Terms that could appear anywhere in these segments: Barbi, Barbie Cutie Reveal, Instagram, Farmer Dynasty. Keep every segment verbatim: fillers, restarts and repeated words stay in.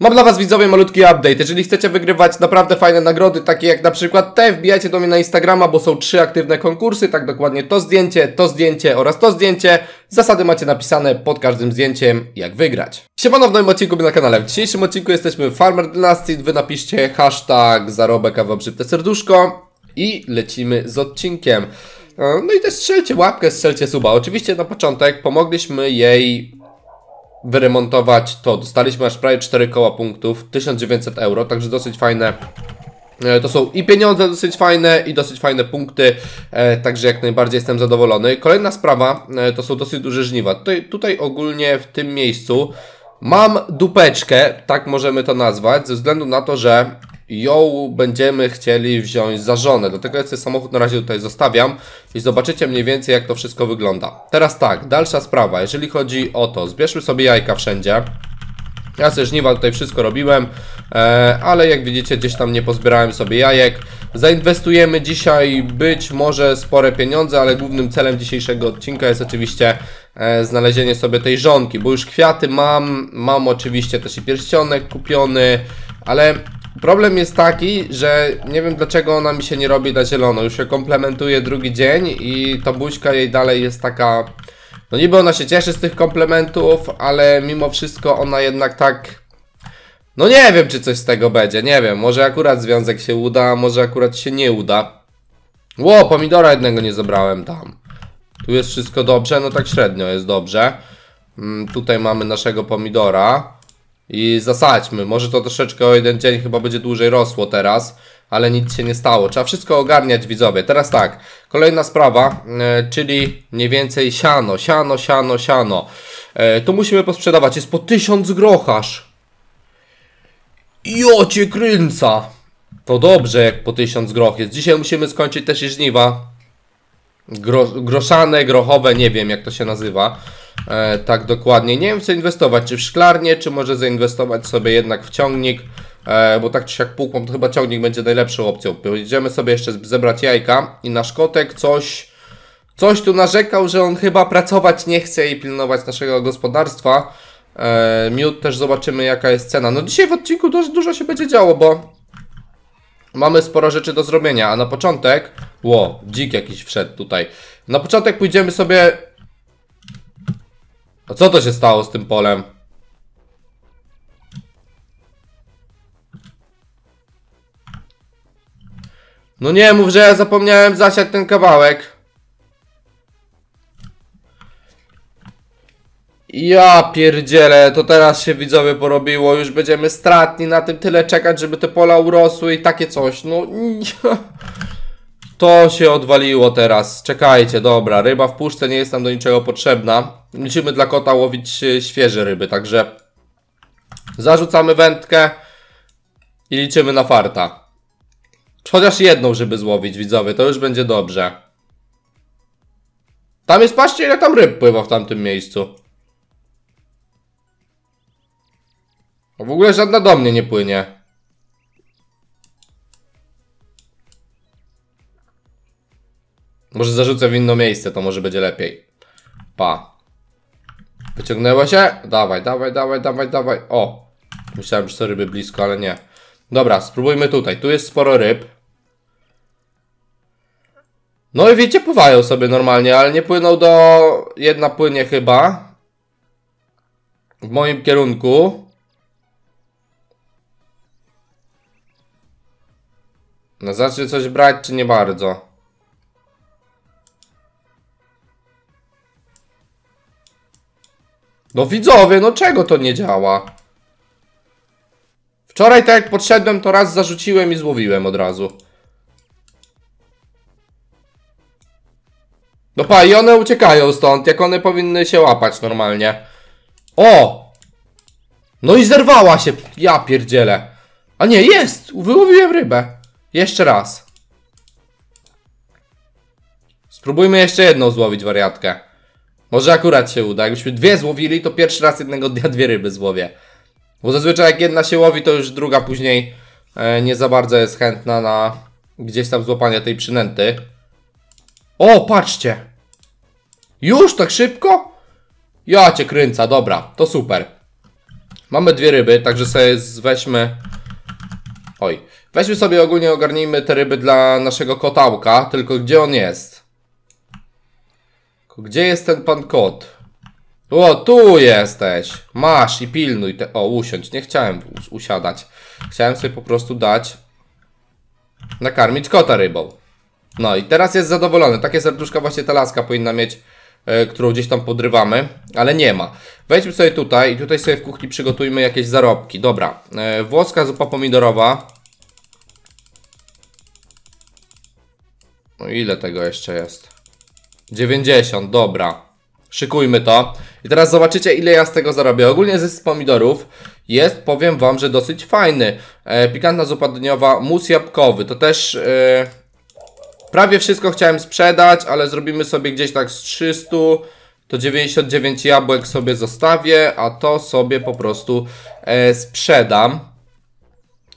Mam dla was, widzowie, malutki update. Jeżeli chcecie wygrywać naprawdę fajne nagrody, takie jak na przykład te, wbijajcie do mnie na Instagrama, bo są trzy aktywne konkursy, tak dokładnie to zdjęcie, to zdjęcie oraz to zdjęcie. Zasady macie napisane pod każdym zdjęciem, jak wygrać. Siemano, w nowym odcinku na kanale. W dzisiejszym odcinku jesteśmy w Farmer Dynasty. Wy napiszcie hashtag zarobek, a wam szybte serduszko i lecimy z odcinkiem. No i też strzelcie łapkę, strzelcie suba. Oczywiście na początek pomogliśmy jej wyremontować to. Dostaliśmy aż prawie cztery koła punktów, tysiąc dziewięćset euro, także dosyć fajne. To są i pieniądze dosyć fajne, i dosyć fajne punkty, także jak najbardziej jestem zadowolony. Kolejna sprawa to są dosyć duże żniwa. Tutaj, tutaj ogólnie w tym miejscu mam dupeczkę, tak możemy to nazwać, ze względu na to, że ją będziemy chcieli wziąć za żonę. Dlatego ja ten samochód na razie tutaj zostawiam i zobaczycie mniej więcej, jak to wszystko wygląda. Teraz tak, dalsza sprawa, jeżeli chodzi o to, zbierzmy sobie jajka wszędzie. Ja ze żniwa tutaj wszystko robiłem, e, ale jak widzicie, gdzieś tam nie pozbierałem sobie jajek. Zainwestujemy dzisiaj być może spore pieniądze, ale głównym celem dzisiejszego odcinka jest oczywiście e, znalezienie sobie tej żonki, bo już kwiaty mam, mam oczywiście też i pierścionek kupiony, ale problem jest taki, że nie wiem, dlaczego ona mi się nie robi na zielono. Już się komplementuje drugi dzień i ta buźka jej dalej jest taka. No niby ona się cieszy z tych komplementów, ale mimo wszystko ona jednak tak. No nie wiem, czy coś z tego będzie, nie wiem. Może akurat związek się uda, może akurat się nie uda. Ło, pomidora jednego nie zabrałem tam. Tu jest wszystko dobrze, no tak średnio jest dobrze. Mm, tutaj mamy naszego pomidora. I zasadźmy, może to troszeczkę o jeden dzień chyba będzie dłużej rosło teraz, ale nic się nie stało, trzeba wszystko ogarniać, widzowie. Teraz tak, kolejna sprawa, e, czyli mniej więcej siano, siano, siano, siano. E, tu musimy posprzedawać, jest po tysiąc grochasz. Jo cię kręca. To dobrze, jak po tysiąc groch jest. Dzisiaj musimy skończyć też i żniwa. Gro, groszane, grochowe, nie wiem jak to się nazywa. E, tak dokładnie, nie wiem, co inwestować, czy w szklarnię, czy może zainwestować sobie jednak w ciągnik, e, bo tak czy siak półką, to chyba ciągnik będzie najlepszą opcją. Pójdziemy sobie jeszcze zebrać jajka i nasz kotek coś, coś tu narzekał, że on chyba pracować nie chce i pilnować naszego gospodarstwa. E, miód też zobaczymy, jaka jest cena. No dzisiaj w odcinku dużo, dużo się będzie działo, bo mamy sporo rzeczy do zrobienia, a na początek, ło, dzik jakiś wszedł tutaj. Na początek pójdziemy sobie. A co to się stało z tym polem? No nie mów, że ja zapomniałem zasiać ten kawałek. Ja pierdzielę, to teraz się, widzowie, porobiło. Już będziemy stratni na tym, tyle czekać, żeby te pola urosły i takie coś. No to się odwaliło teraz. Czekajcie, dobra, ryba w puszce nie jest nam do niczego potrzebna. Musimy dla kota łowić świeże ryby, także zarzucamy wędkę i liczymy na farta. Chociaż jedną, żeby złowić, widzowie, to już będzie dobrze. Tam jest, patrzcie, ile tam ryb pływa w tamtym miejscu. A w ogóle żadna do mnie nie płynie. Może zarzucę w inne miejsce, to może będzie lepiej. Pa. Wyciągnęło się? Dawaj, dawaj, dawaj, dawaj, dawaj. O! Myślałem, że są ryby blisko, ale nie. Dobra, spróbujmy tutaj. Tu jest sporo ryb. No i wiecie, pływają sobie normalnie, ale nie płyną do... Jedna płynie chyba w moim kierunku. No zacznie coś brać, czy nie bardzo? No widzowie, no czego to nie działa? Wczoraj tak jak podszedłem, to raz zarzuciłem i złowiłem od razu. No pa, i one uciekają stąd, jak one powinny się łapać normalnie. O! No i zerwała się, ja pierdzielę. A nie, jest! Wyłowiłem rybę. Jeszcze raz. Spróbujmy jeszcze jedną złowić wariatkę. Może akurat się uda. Jakbyśmy dwie złowili, to pierwszy raz jednego dnia dwie ryby złowię. Bo zazwyczaj jak jedna się łowi, to już druga później e, nie za bardzo jest chętna na gdzieś tam złapanie tej przynęty. O, patrzcie! Już tak szybko? Ja cię kręca, dobra, to super. Mamy dwie ryby, także sobie weźmy... Oj. Weźmy sobie ogólnie, ogarnijmy te ryby dla naszego kotałka, tylko gdzie on jest? Gdzie jest ten pan kot? O, tu jesteś! Masz i pilnuj te... O, usiądź. Nie chciałem usiadać. Chciałem sobie po prostu dać... Nakarmić kota rybą. No i teraz jest zadowolony. Takie serduszka właśnie ta laska powinna mieć, yy, którą gdzieś tam podrywamy, ale nie ma. Wejdźmy sobie tutaj i tutaj sobie w kuchni przygotujmy jakieś zarobki. Dobra, yy, włoska zupa pomidorowa. No ile tego jeszcze jest? dziewięćdziesiąt, dobra. Szykujmy to. I teraz zobaczycie, ile ja z tego zarobię. Ogólnie zysk z pomidorów jest, powiem wam, że dosyć fajny. E, pikantna zupa dniowa, mus jabłkowy. To też e, prawie wszystko chciałem sprzedać, ale zrobimy sobie gdzieś tak z trzystu. To dziewięćdziesiąt dziewięć jabłek sobie zostawię, a to sobie po prostu e, sprzedam.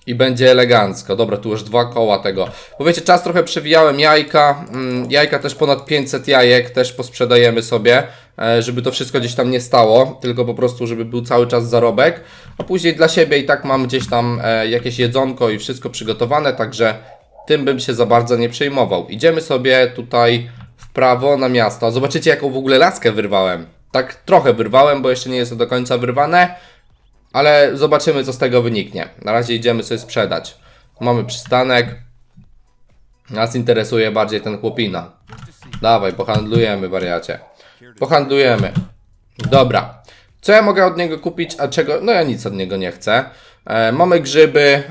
I będzie elegancko. Dobra, tu już dwa koła tego. Bo wiecie, czas trochę przewijałem jajka. Mm, jajka też ponad pięćset jajek. Też posprzedajemy sobie, e, żeby to wszystko gdzieś tam nie stało. Tylko po prostu, żeby był cały czas zarobek. A później dla siebie i tak mam gdzieś tam e, jakieś jedzonko i wszystko przygotowane. Także tym bym się za bardzo nie przejmował. Idziemy sobie tutaj w prawo na miasto. Zobaczycie, jaką w ogóle laskę wyrwałem. Tak trochę wyrwałem, bo jeszcze nie jest to do końca wyrwane. Ale zobaczymy, co z tego wyniknie. Na razie idziemy sobie sprzedać. Mamy przystanek. Nas interesuje bardziej ten chłopina. Dawaj, pohandlujemy, wariacie. Pohandlujemy. Dobra. Co ja mogę od niego kupić, a czego? No ja nic od niego nie chcę. E, mamy grzyby.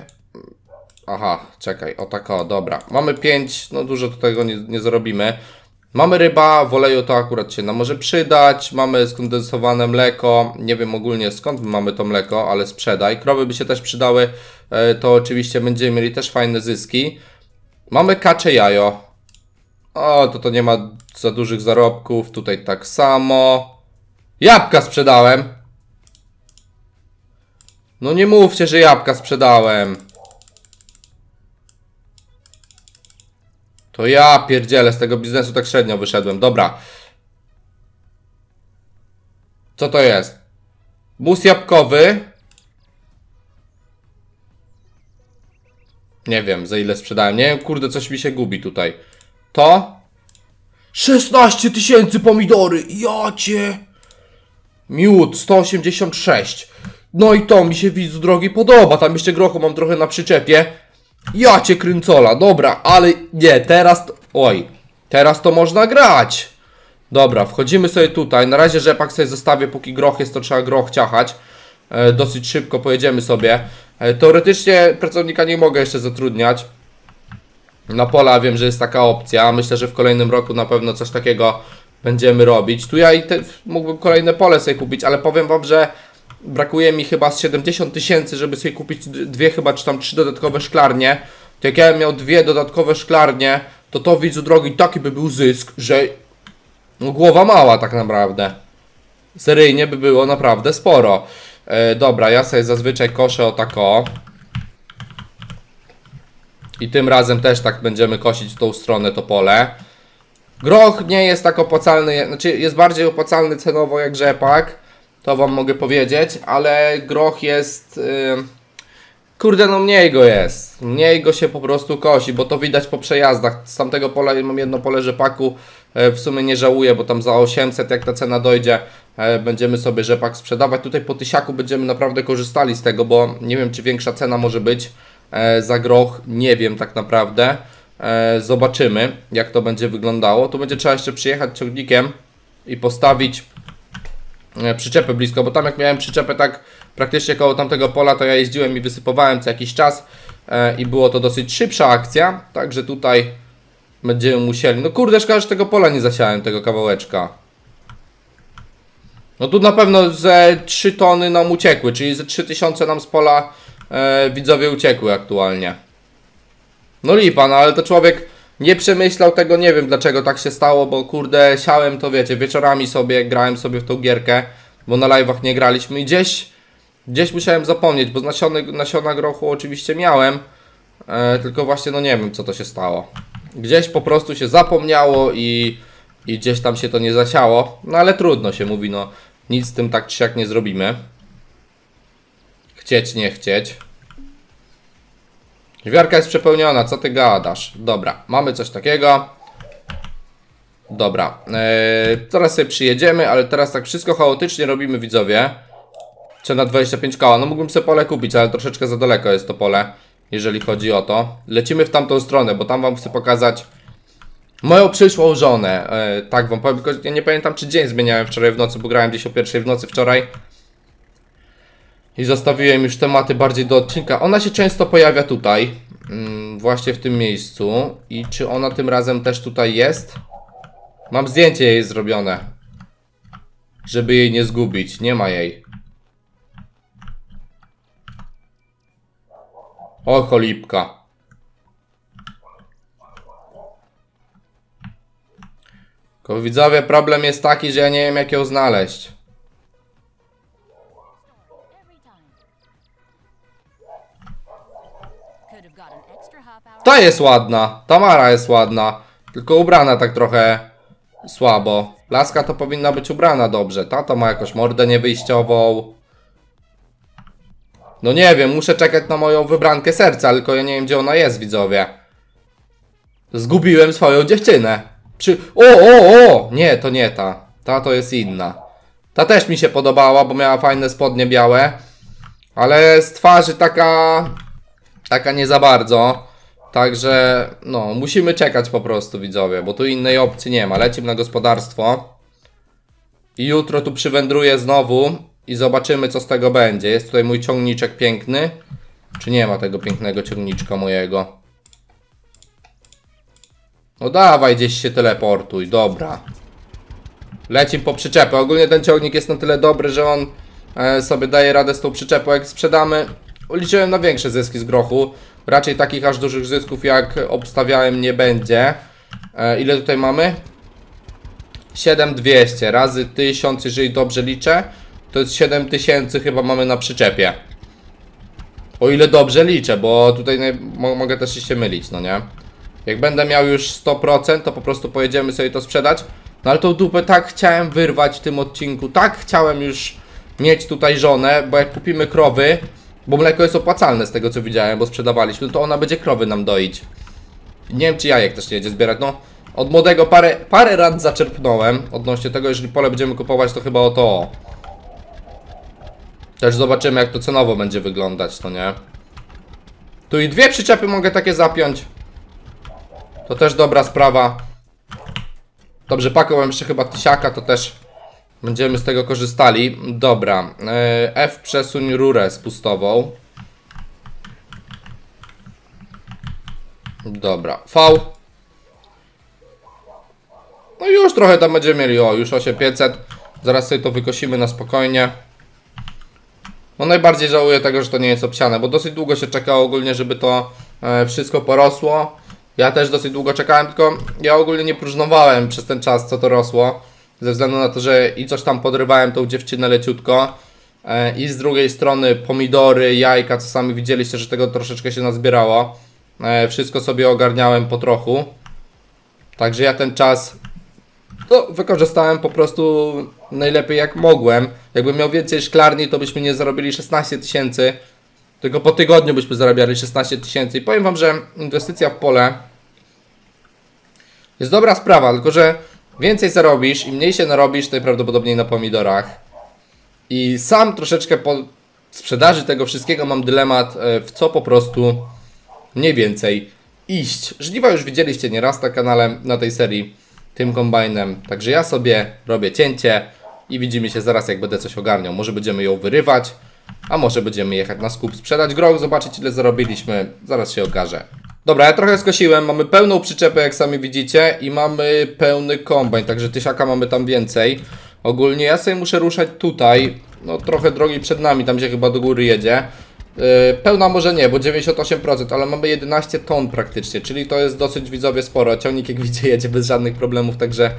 Aha, czekaj, o tak o, dobra. Mamy pięć, no dużo do tego nie, nie zrobimy. Mamy ryba, w oleju to akurat się nam może przydać, mamy skondensowane mleko, nie wiem ogólnie skąd mamy to mleko, ale sprzedaj. Krowy by się też przydały, to oczywiście będziemy mieli też fajne zyski. Mamy kacze jajo. O, to to nie ma za dużych zarobków, tutaj tak samo. Jabłka sprzedałem. No nie mówcie, że jabłka sprzedałem. To ja pierdzielę, z tego biznesu tak średnio wyszedłem. Dobra. Co to jest? Mus jabłkowy. Nie wiem, za ile sprzedałem. Nie wiem, kurde, coś mi się gubi tutaj. To? szesnaście tysięcy pomidory. Ja cię. Miód, sto osiemdziesiąt sześć. No i to mi się, widz drogi, podoba. Tam jeszcze grochu mam trochę na przyczepie. Ja cię kręcola, dobra, ale nie, teraz, to, oj, teraz to można grać. Dobra, wchodzimy sobie tutaj, na razie rzepak sobie zostawię, póki groch jest, to trzeba groch ciachać. E, dosyć szybko pojedziemy sobie. E, teoretycznie pracownika nie mogę jeszcze zatrudniać. Na pola wiem, że jest taka opcja, myślę, że w kolejnym roku na pewno coś takiego będziemy robić. Tu ja i te, mógłbym kolejne pole sobie kupić, ale powiem wam, że... Brakuje mi chyba z siedemdziesiąt tysięcy, żeby sobie kupić dwie chyba, czy tam trzy dodatkowe szklarnie. To jak ja bym miał dwie dodatkowe szklarnie, to to, widzu drogi, taki by był zysk, że no, głowa mała tak naprawdę. Seryjnie by było naprawdę sporo. E, dobra, ja sobie zazwyczaj koszę o tako. I tym razem też tak będziemy kosić w tą stronę to pole. Groch nie jest tak opłacalny, znaczy jest bardziej opłacalny cenowo jak rzepak. To wam mogę powiedzieć, ale groch jest... Yy, kurde, no mniej go jest. Mniej go się po prostu kosi, bo to widać po przejazdach. Z tamtego pola mam jedno pole rzepaku. Yy, w sumie nie żałuję, bo tam za osiemset, jak ta cena dojdzie, yy, będziemy sobie rzepak sprzedawać. Tutaj po tysiaku będziemy naprawdę korzystali z tego, bo nie wiem, czy większa cena może być yy, za groch. Nie wiem tak naprawdę. Yy, zobaczymy, jak to będzie wyglądało. Tu będzie trzeba jeszcze przyjechać ciągnikiem i postawić... przyczepę blisko, bo tam jak miałem przyczepę tak praktycznie koło tamtego pola, to ja jeździłem i wysypowałem co jakiś czas e, i było to dosyć szybsza akcja, także tutaj będziemy musieli, no kurde, szkoda, że tego pola nie zasiałem, tego kawałeczka. No tu na pewno ze trzy tony nam uciekły, czyli ze trzy tysiące nam z pola e, widzowie uciekły aktualnie. No lipa, no ale to człowiek nie przemyślał tego, nie wiem dlaczego tak się stało, bo kurde, siałem to wiecie, wieczorami sobie, grałem sobie w tą gierkę, bo na live'ach nie graliśmy i gdzieś, gdzieś musiałem zapomnieć, bo nasiony, nasiona grochu oczywiście miałem, e, tylko właśnie no nie wiem co to się stało. Gdzieś po prostu się zapomniało i, i gdzieś tam się to nie zasiało, no ale trudno się mówi, no nic z tym tak czy siak nie zrobimy. Chcieć, nie chcieć. Żwiarka jest przepełniona, co ty gadasz? Dobra, mamy coś takiego. Dobra, eee, teraz sobie przyjedziemy, ale teraz tak wszystko chaotycznie robimy, widzowie. Cena dwadzieścia pięć koła, no mógłbym sobie pole kupić, ale troszeczkę za daleko jest to pole, jeżeli chodzi o to. Lecimy w tamtą stronę, bo tam wam chcę pokazać moją przyszłą żonę. eee, Tak wam powiem, tylko ja nie pamiętam, czy dzień zmieniałem wczoraj w nocy, bo grałem gdzieś o pierwszej w nocy wczoraj i zostawiłem już tematy bardziej do odcinka. Ona się często pojawia tutaj, mm, właśnie w tym miejscu. I czy ona tym razem też tutaj jest? Mam zdjęcie jej zrobione, żeby jej nie zgubić. Nie ma jej. O, cholipka. Tylko widzowie, problem jest taki, że ja nie wiem, jak ją znaleźć. Ta jest ładna. Tamara jest ładna. Tylko ubrana tak trochę słabo. Laska to powinna być ubrana dobrze. Ta to ma jakąś mordę niewyjściową. No nie wiem, muszę czekać na moją wybrankę serca, tylko ja nie wiem, gdzie ona jest, widzowie. Zgubiłem swoją dziewczynę. Przy... O, o, o! Nie, to nie ta. Ta to jest inna. Ta też mi się podobała, bo miała fajne spodnie białe. Ale z twarzy taka... Taka nie za bardzo. Także, no, musimy czekać po prostu, widzowie, bo tu innej opcji nie ma. Lecimy na gospodarstwo. I jutro tu przywędruję znowu i zobaczymy, co z tego będzie. Jest tutaj mój ciągniczek piękny. Czy nie ma tego pięknego ciągniczka mojego? No dawaj, gdzieś się teleportuj, dobra. Lecimy po przyczepę. Ogólnie ten ciągnik jest na tyle dobry, że on e, sobie daje radę z tą przyczepą. Jak sprzedamy, liczyłem na większe zyski z grochu. Raczej takich aż dużych zysków, jak obstawiałem, nie będzie. E, ile tutaj mamy? siedem tysięcy dwieście razy tysiąc, jeżeli dobrze liczę. To jest siedem tysięcy chyba mamy na przyczepie. O ile dobrze liczę, bo tutaj mo mogę też się mylić, no nie? Jak będę miał już sto procent, to po prostu pojedziemy sobie to sprzedać. No ale tą dupę tak chciałem wyrwać w tym odcinku. Tak chciałem już mieć tutaj żonę, bo jak kupimy krowy... Bo mleko jest opłacalne z tego, co widziałem, bo sprzedawaliśmy, no to ona będzie krowy nam doić. Nie wiem, czy jajek też nie jedzie zbierać. No, od młodego parę, parę rad zaczerpnąłem odnośnie tego, jeżeli pole będziemy kupować, to chyba o to. Też zobaczymy, jak to cenowo będzie wyglądać, to nie? Tu i dwie przyczepy mogę takie zapiąć. To też dobra sprawa. Dobrze, pakowałem jeszcze chyba tysiaka, to też... Będziemy z tego korzystali. Dobra, F przesuń rurę spustową. Dobra, V. No już trochę tam będziemy mieli, o, już osiem tysięcy pięćset. Zaraz sobie to wykosimy na spokojnie. No najbardziej żałuję tego, że to nie jest obsiane, bo dosyć długo się czekało ogólnie, żeby to wszystko porosło. Ja też dosyć długo czekałem, tylko ja ogólnie nie próżnowałem przez ten czas, co to rosło. Ze względu na to, że i coś tam podrywałem tą dziewczynę leciutko, e, i z drugiej strony pomidory, jajka, co sami widzieliście, że tego troszeczkę się nazbierało. E, wszystko sobie ogarniałem po trochu. Także ja ten czas no, wykorzystałem po prostu najlepiej, jak mogłem. Jakbym miał więcej szklarni, to byśmy nie zarobili szesnaście tysięcy, tylko po tygodniu byśmy zarabiali szesnaście tysięcy. I powiem wam, że inwestycja w pole jest dobra sprawa, tylko że więcej zarobisz i mniej się narobisz najprawdopodobniej na pomidorach. I sam troszeczkę po sprzedaży tego wszystkiego mam dylemat, w co po prostu mniej więcej iść. Żniwa już widzieliście nieraz na kanale, na tej serii, tym kombajnem. Także ja sobie robię cięcie i widzimy się zaraz, jak będę coś ogarniał. Może będziemy ją wyrywać, a może będziemy jechać na skup, sprzedać groch, zobaczyć, ile zarobiliśmy. Zaraz się okaże. Dobra, ja trochę skosiłem, mamy pełną przyczepę, jak sami widzicie, i mamy pełny kombajn, także tysiaka mamy tam więcej. Ogólnie ja sobie muszę ruszać tutaj, no trochę drogi przed nami, tam się chyba do góry jedzie. Yy, pełna może nie, bo dziewięćdziesiąt osiem procent, ale mamy jedenaście ton praktycznie, czyli to jest dosyć, widzowie, sporo. Ciągnik, jak widzicie, jedzie bez żadnych problemów, także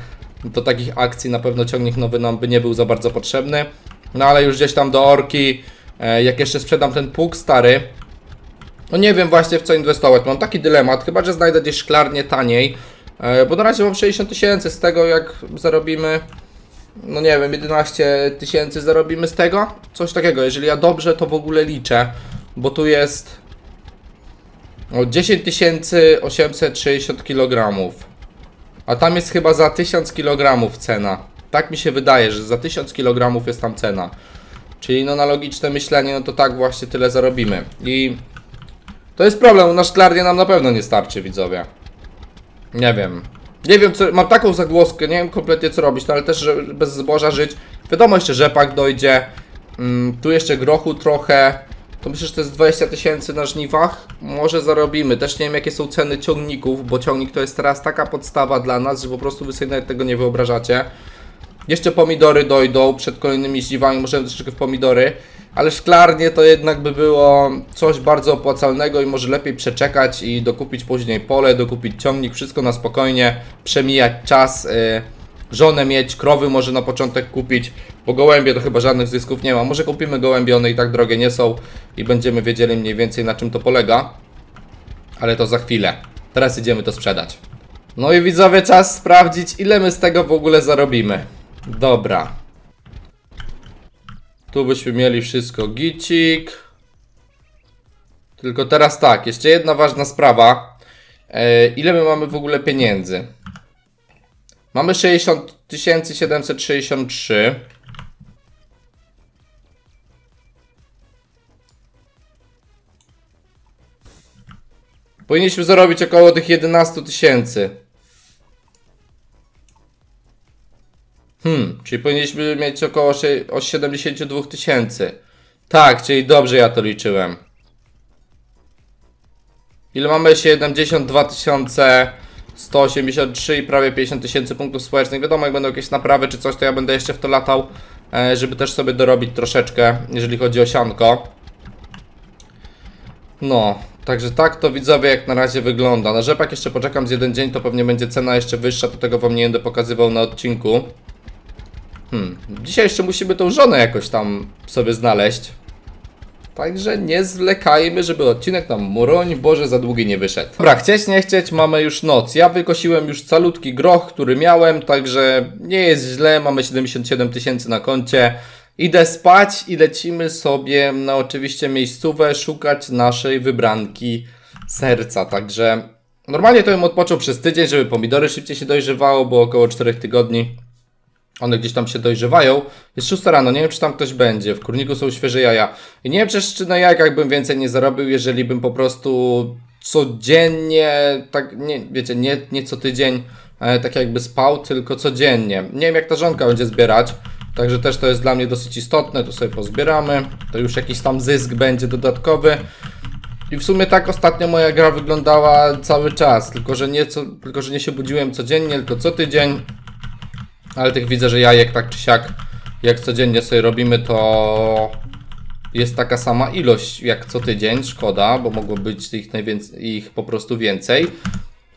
do takich akcji na pewno ciągnik nowy nam by nie był za bardzo potrzebny. No ale już gdzieś tam do orki, yy, jak jeszcze sprzedam ten pług stary, no nie wiem właśnie, w co inwestować. Mam taki dylemat, chyba że znajdę gdzieś szklarnię taniej, bo na razie mam sześćdziesiąt tysięcy z tego, jak zarobimy no nie wiem, jedenaście tysięcy zarobimy z tego? Coś takiego, jeżeli ja dobrze to w ogóle liczę, bo tu jest o dziesięć tysięcy osiemset sześćdziesiąt kilogramów, a tam jest chyba za tysiąc kilogramów cena. Tak mi się wydaje, że za tysiąc kilogramów jest tam cena. Czyli no na logiczne myślenie, no to tak właśnie tyle zarobimy. I to jest problem, nasz szklarnia nam na pewno nie starczy, widzowie. Nie wiem. Nie wiem, co, mam taką zagłoskę, nie wiem kompletnie co robić, no ale też, żeby bez zboża żyć. Wiadomo, jeszcze rzepak dojdzie, mm, tu jeszcze grochu trochę. To myślę, że to jest dwadzieścia tysięcy na żniwach. Może zarobimy. Też nie wiem, jakie są ceny ciągników, bo ciągnik to jest teraz taka podstawa dla nas, że po prostu wy sobie nawet tego nie wyobrażacie. Jeszcze pomidory dojdą przed kolejnymi żniwami, możemy troszeczkę w pomidory. Ale szklarnie to jednak by było coś bardzo opłacalnego i może lepiej przeczekać i dokupić później pole, dokupić ciągnik, wszystko na spokojnie, przemijać czas, yy, żonę mieć, krowy może na początek kupić, bo gołębie to chyba żadnych zysków nie ma. Może kupimy gołębie, one i tak drogie nie są i będziemy wiedzieli mniej więcej na czym to polega, ale to za chwilę. Teraz idziemy to sprzedać. No i widzowie, czas sprawdzić, ile my z tego w ogóle zarobimy. Dobra. Tu byśmy mieli wszystko gicik. Tylko teraz tak, jeszcze jedna ważna sprawa. E, ile my mamy w ogóle pieniędzy? Mamy sześćdziesiąt tysięcy siedemset sześćdziesiąt trzy. Powinniśmy zarobić około tych jedenaście tysięcy. Hmm, czyli powinniśmy mieć około siedemdziesiąt dwa tysięcy. Tak, czyli dobrze ja to liczyłem. Ile mamy? siedemdziesiąt dwa tysiące sto osiemdziesiąt trzy i prawie pięćdziesiąt tysięcy punktów społecznych. Wiadomo, jak będą jakieś naprawy czy coś, to ja będę jeszcze w to latał, żeby też sobie dorobić troszeczkę, jeżeli chodzi o sianko. No, także tak to widzowie jak na razie wygląda. Na rzepak jeszcze poczekam z jeden dzień, to pewnie będzie cena jeszcze wyższa, to tego wam nie będę pokazywał na odcinku. Hmm, dzisiaj jeszcze musimy tą żonę jakoś tam sobie znaleźć. Także nie zwlekajmy, żeby odcinek nam, broń Boże, za długi nie wyszedł. Dobra, chcieć nie chcieć, mamy już noc. Ja wykosiłem już calutki groch, który miałem, także nie jest źle. Mamy siedemdziesiąt siedem tysięcy na koncie. Idę spać i lecimy sobie na oczywiście miejscówę szukać naszej wybranki serca. Także normalnie to bym odpoczął przez tydzień, żeby pomidory szybciej się dojrzewało, bo około czterech tygodni. One gdzieś tam się dojrzewają. Jest szósta rano, nie wiem czy tam ktoś będzie. W kurniku są świeże jaja. I nie wiem też czy na jajkach bym więcej nie zarobił, jeżeli bym po prostu codziennie, tak nie, wiecie, nie, nie co tydzień, e, tak jakby spał, tylko codziennie. Nie wiem jak ta żonka będzie zbierać. Także też to jest dla mnie dosyć istotne. Tu sobie pozbieramy. To już jakiś tam zysk będzie dodatkowy. I w sumie tak ostatnio moja gra wyglądała cały czas. Tylko, że nie, co, tylko, że nie się budziłem codziennie, tylko co tydzień. Ale tych widzę, że jajek tak czy siak, jak codziennie sobie robimy, to jest taka sama ilość jak co tydzień. Szkoda, bo mogło być ich, ich po prostu więcej.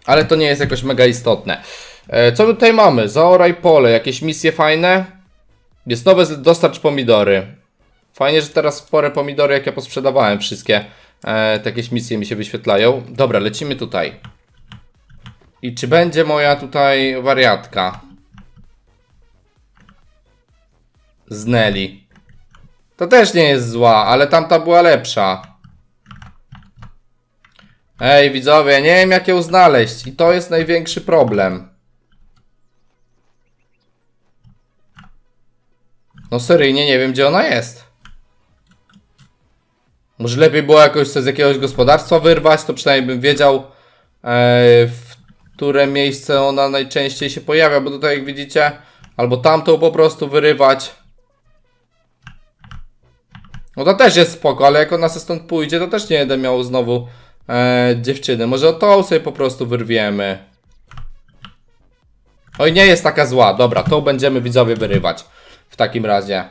Ale to nie jest jakoś mega istotne. E, co tutaj mamy? Zaoraj pole, jakieś misje fajne. Jest nowe, dostarcz pomidory. Fajnie, że teraz spore pomidory, jak ja posprzedawałem wszystkie. E, te jakieś misje mi się wyświetlają. Dobra, lecimy tutaj. I czy będzie moja tutaj wariatka? Z Nelly. To też nie jest zła, ale tamta była lepsza. Ej, widzowie, nie wiem jak ją znaleźć i to jest największy problem. No seryjnie nie wiem gdzie ona jest. Może lepiej było jakoś coś z jakiegoś gospodarstwa wyrwać, to przynajmniej bym wiedział e, w które miejsce ona najczęściej się pojawia, bo tutaj jak widzicie, albo tamtą po prostu wyrywać. No to też jest spoko, ale jak ona se stąd pójdzie, to też nie będę miał znowu e, dziewczyny. Może tą sobie po prostu wyrwiemy. Oj, nie jest taka zła. Dobra, tą będziemy widzowie wyrywać. W takim razie.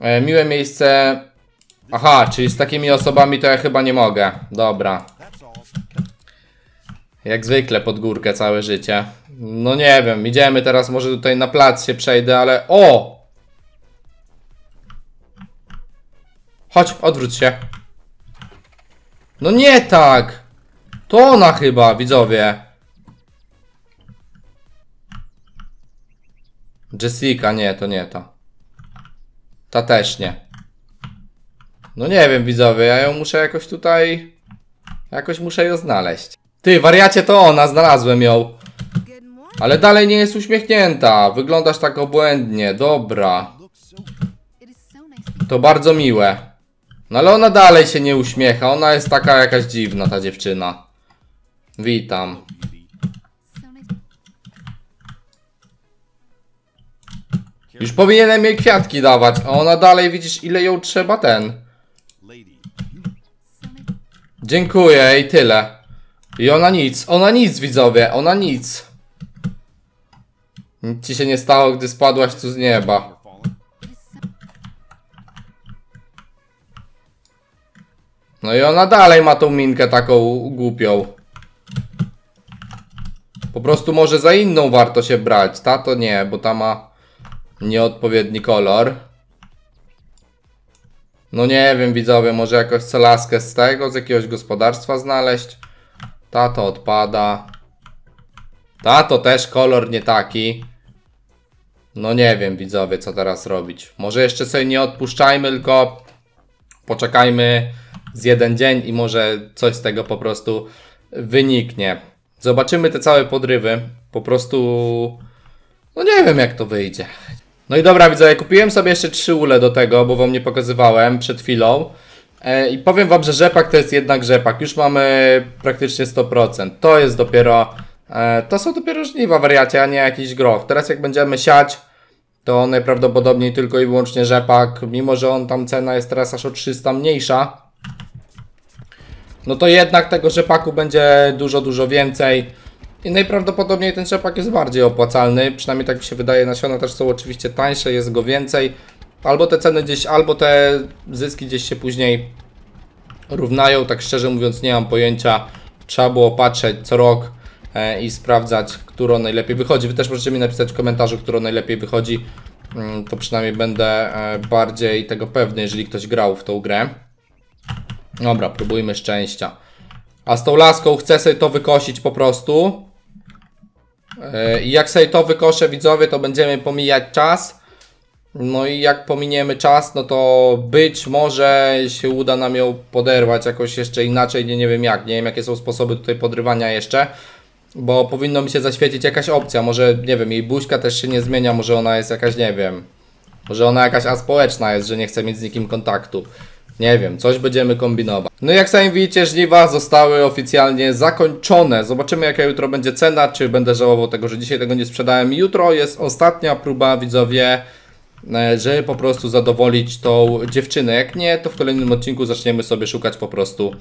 E, miłe miejsce... Aha, czyli z takimi osobami to ja chyba nie mogę. Dobra. Jak zwykle pod górkę całe życie. No nie wiem, idziemy teraz, może tutaj na plac się przejdę, ale... O! Chodź, odwróć się. No nie tak. To ona chyba, widzowie. Jessica, nie, to nie ta. Ta też nie. No nie wiem, widzowie, ja ją muszę jakoś tutaj... Jakoś muszę ją znaleźć. Ty, wariacie, to ona, znalazłem ją. Ale dalej nie jest uśmiechnięta. Wyglądasz tak obłędnie, dobra. To bardzo miłe. No ale ona dalej się nie uśmiecha, ona jest taka jakaś dziwna, ta dziewczyna. Witam. Już powinienem jej kwiatki dawać, a ona dalej, widzisz, ile ją trzeba ten. Dziękuję i tyle. I ona nic, ona nic, widzowie, ona nic. Nic ci się nie stało, gdy spadłaś tu z nieba. No i ona dalej ma tą minkę taką głupią. Po prostu może za inną warto się brać. Ta to nie, bo ta ma nieodpowiedni kolor. No nie wiem, widzowie, może jakąś celaskę z tego, z jakiegoś gospodarstwa znaleźć. Ta to odpada. Ta to też kolor nie taki. No nie wiem, widzowie, co teraz robić. Może jeszcze sobie nie odpuszczajmy, tylko poczekajmy z jeden dzień i może coś z tego po prostu wyniknie. Zobaczymy te całe podrywy. Po prostu... No nie wiem, jak to wyjdzie. No i dobra, widzowie, kupiłem sobie jeszcze trzy ule do tego, bo wam nie pokazywałem przed chwilą. E, I powiem wam, że rzepak to jest jednak rzepak. Już mamy praktycznie sto procent. To jest dopiero... E, to są dopiero żniwa, wariacie, a nie jakiś groch. Teraz jak będziemy siać, to najprawdopodobniej tylko i wyłącznie rzepak. Mimo że on tam cena jest teraz aż o trzysta mniejsza. No to jednak tego rzepaku będzie dużo, dużo więcej. I najprawdopodobniej ten rzepak jest bardziej opłacalny, przynajmniej tak mi się wydaje, nasiona też są oczywiście tańsze, jest go więcej. Albo te ceny gdzieś, albo te zyski gdzieś się później równają, tak szczerze mówiąc nie mam pojęcia. Trzeba było patrzeć co rok i sprawdzać, którą najlepiej wychodzi. Wy też możecie mi napisać w komentarzu, którą najlepiej wychodzi. To przynajmniej będę bardziej tego pewny, jeżeli ktoś grał w tą grę. Dobra, próbujmy szczęścia. A z tą laską chcę sobie to wykosić po prostu. I jak sobie to wykoszę, widzowie, to będziemy pomijać czas. No i jak pominiemy czas, no to być może się uda nam ją poderwać jakoś jeszcze inaczej, nie, nie wiem jak. Nie wiem, jakie są sposoby tutaj podrywania jeszcze. Bo powinno mi się zaświecić jakaś opcja. Może, nie wiem, jej buźka też się nie zmienia, może ona jest jakaś, nie wiem. Może ona jakaś aspołeczna jest, że nie chce mieć z nikim kontaktu. Nie wiem, coś będziemy kombinować. No i jak sami widzicie, żniwa zostały oficjalnie zakończone. Zobaczymy, jaka jutro będzie cena, czy będę żałował tego, że dzisiaj tego nie sprzedałem. Jutro jest ostatnia próba, widzowie, żeby po prostu zadowolić tą dziewczynę. Jak nie, to w kolejnym odcinku zaczniemy sobie szukać po prostu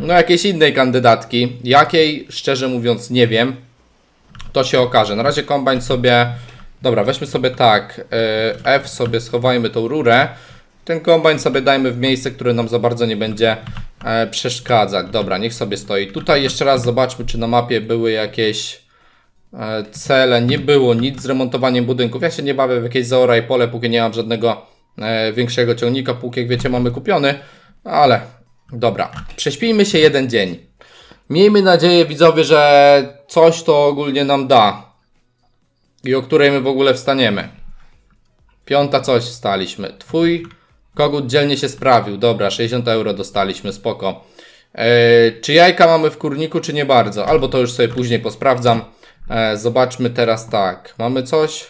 no jakiejś innej kandydatki. Jakiej, szczerze mówiąc, nie wiem. To się okaże. Na razie kombajn sobie... Dobra, weźmy sobie tak. F sobie schowajmy tą rurę. Ten kombajn sobie dajmy w miejsce, które nam za bardzo nie będzie e, przeszkadzać. Dobra, niech sobie stoi. Tutaj jeszcze raz zobaczmy, czy na mapie były jakieś e, cele. Nie było nic z remontowaniem budynków. Ja się nie bawię w jakieś zaoraj pole, póki nie mam żadnego e, większego ciągnika. Póki, jak wiecie, mamy kupiony. Ale dobra, prześpijmy się jeden dzień. Miejmy nadzieję, widzowie, że coś to ogólnie nam da. I o której my w ogóle wstaniemy. Piąta coś wstaliśmy. Twój... Kogut dzielnie się sprawił. Dobra, sześćdziesiąt euro dostaliśmy, spoko. Yy, czy jajka mamy w kurniku, czy nie bardzo? Albo to już sobie później posprawdzam. Yy, zobaczmy teraz tak. Mamy coś?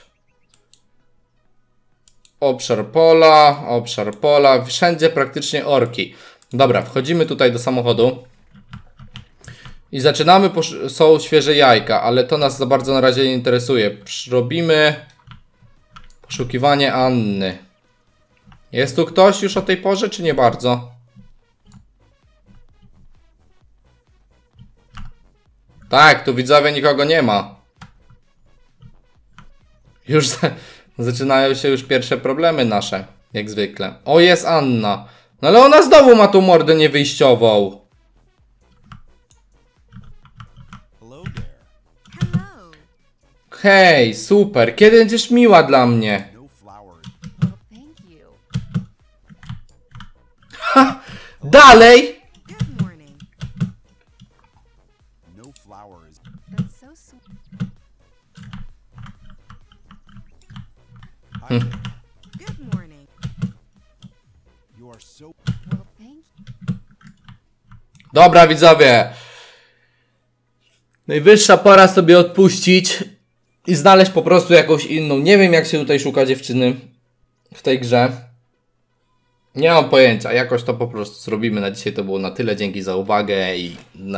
Obszar pola, obszar pola. Wszędzie praktycznie orki. Dobra, wchodzimy tutaj do samochodu. I zaczynamy. Są świeże jajka, ale to nas za bardzo na razie nie interesuje. Robimy poszukiwanie Anny. Jest tu ktoś już o tej porze, czy nie bardzo? Tak, tu widzowie nikogo nie ma. Już zaczynają się już pierwsze problemy nasze, jak zwykle. O, jest Anna. No ale ona znowu ma tą mordę niewyjściową. Hej, super. Kiedy będziesz miła dla mnie? Dalej! Good morning. You are so well, thank you. Dobra, widzowie. Najwyższa pora sobie odpuścić i znaleźć po prostu jakąś inną. Nie wiem, jak się tutaj szuka dziewczyny w tej grze. Nie mam pojęcia. Jakoś to po prostu zrobimy. Na dzisiaj to było na tyle. Dzięki za uwagę i na